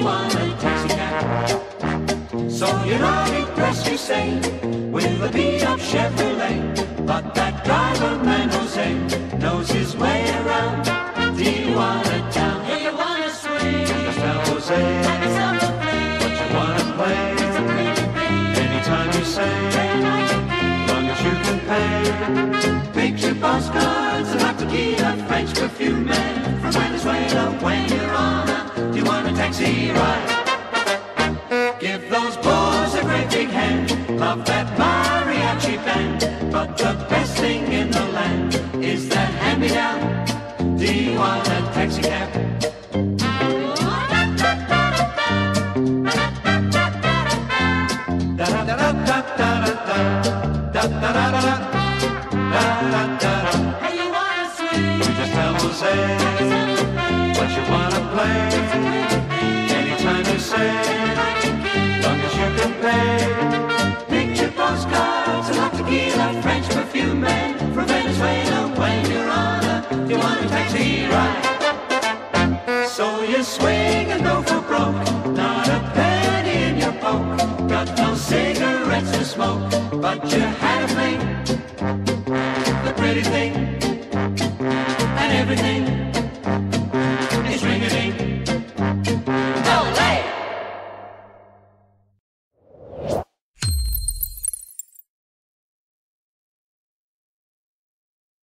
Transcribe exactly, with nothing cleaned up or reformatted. Tijuana taxi cab. So you're not impressed, you say, with a beat-up Chevrolet, but that driver, man Jose, knows his way around Tijuana town. If you want to swing, just tell Jose, have yourself a play. What you want to play, it's a pretty thing. Anytime you say, as long as you can pay. Picture postcards of tequila, French perfume man from Venezuela when you're on a Tijuana taxi ride. Give those boys a great big hand, love that mariachi band, but the best thing in the land is that hand-me-down Tijuana taxi cab. Say what you wanna play. Anytime you say, long as you can pay. Picture postcards, a lot of tequila, French perfume man from Venezuela when you're on a Tijuana taxi ride. So you swing and go for broke, not a penny in your poke. Got no cigarettes to smoke, but you had a fling, the pretty thing. Everything